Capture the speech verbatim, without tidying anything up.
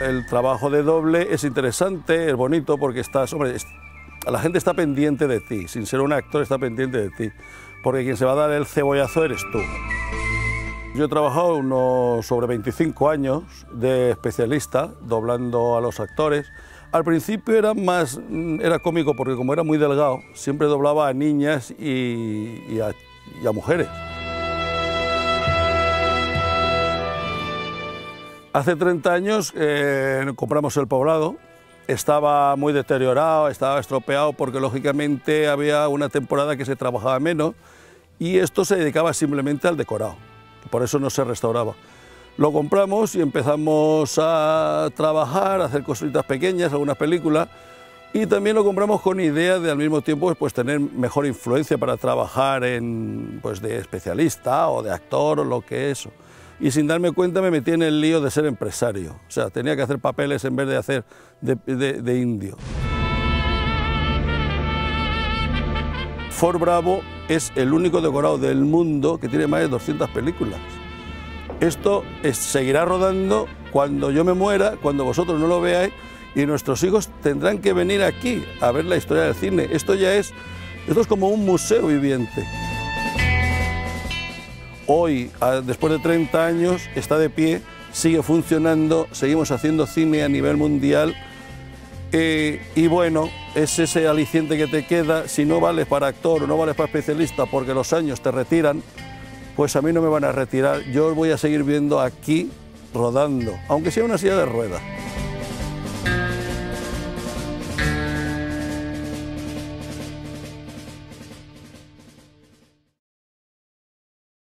El trabajo de doble es interesante, es bonito porque estás, hombre, la gente está pendiente de ti, sin ser un actor está pendiente de ti, porque quien se va a dar el cebollazo eres tú. Yo he trabajado unos sobre veinticinco años de especialista, doblando a los actores. Al principio era más, era cómico porque como era muy delgado, siempre doblaba a niñas y, y, a, y a mujeres. Hace treinta años eh, compramos El Poblado, estaba muy deteriorado, estaba estropeado porque lógicamente había una temporada que se trabajaba menos y esto se dedicaba simplemente al decorado, por eso no se restauraba. Lo compramos y empezamos a trabajar, a hacer cositas pequeñas, algunas películas, y también lo compramos con idea de al mismo tiempo pues, tener mejor influencia para trabajar en, pues, de especialista o de actor o lo que es. Y sin darme cuenta me metí en el lío de ser empresario. O sea, tenía que hacer papeles en vez de hacer de, de, de indio. Fort Bravo es el único decorado del mundo que tiene más de doscientas películas. Esto es, seguirá rodando cuando yo me muera, cuando vosotros no lo veáis, y nuestros hijos tendrán que venir aquí a ver la historia del cine. Esto ya es, esto es como un museo viviente. Hoy, después de treinta años, está de pie, sigue funcionando, seguimos haciendo cine a nivel mundial eh, y bueno, es ese aliciente que te queda. Si no vales para actor o no vales para especialista porque los años te retiran, pues a mí no me van a retirar, yo voy a seguir viendo aquí rodando, aunque sea una silla de ruedas.